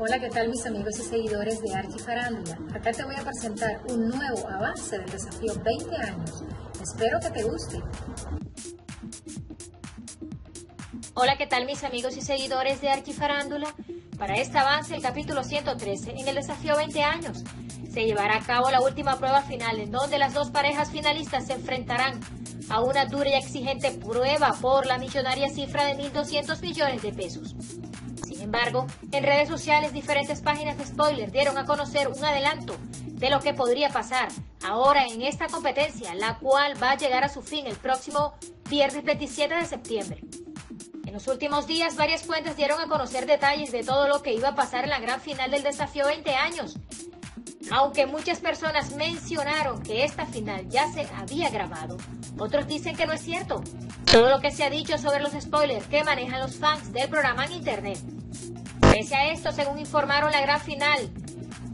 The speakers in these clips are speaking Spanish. Hola, ¿qué tal mis amigos y seguidores de ArchiFarándula? Acá te voy a presentar un nuevo avance del desafío 20 años. Espero que te guste. Hola, ¿qué tal mis amigos y seguidores de ArchiFarándula? Para este avance, el capítulo 113, en el desafío 20 años, se llevará a cabo la última prueba final, en donde las dos parejas finalistas se enfrentarán a una dura y exigente prueba por la millonaria cifra de 1.200 millones de pesos. Sin embargo, en redes sociales diferentes páginas de spoiler dieron a conocer un adelanto de lo que podría pasar ahora en esta competencia, la cual va a llegar a su fin el próximo viernes 27 de septiembre. En los últimos días, varias fuentes dieron a conocer detalles de todo lo que iba a pasar en la gran final del desafío 20 años. Aunque muchas personas mencionaron que esta final ya se había grabado, otros dicen que no es cierto. Todo lo que se ha dicho sobre los spoilers que manejan los fans del programa en internet. Pese a esto, según informaron, la gran final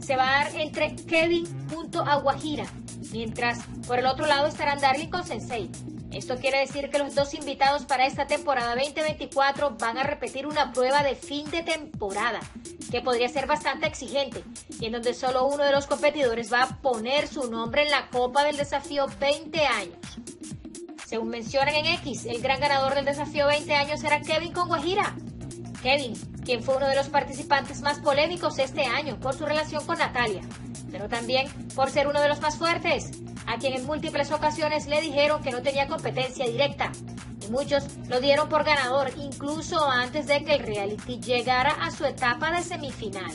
se va a dar entre Kevin Conguajira, mientras por el otro lado estarán Darling con Sensei. Esto quiere decir que los dos invitados para esta temporada 2024 van a repetir una prueba de fin de temporada que podría ser bastante exigente y en donde solo uno de los competidores va a poner su nombre en la Copa del Desafío 20 años. Según mencionan en X, el gran ganador del Desafío 20 años será Kevin Conguajira. Kevin, quien fue uno de los participantes más polémicos este año por su relación con Natalia, pero también por ser uno de los más fuertes, a quien en múltiples ocasiones le dijeron que no tenía competencia directa, y muchos lo dieron por ganador incluso antes de que el reality llegara a su etapa de semifinal.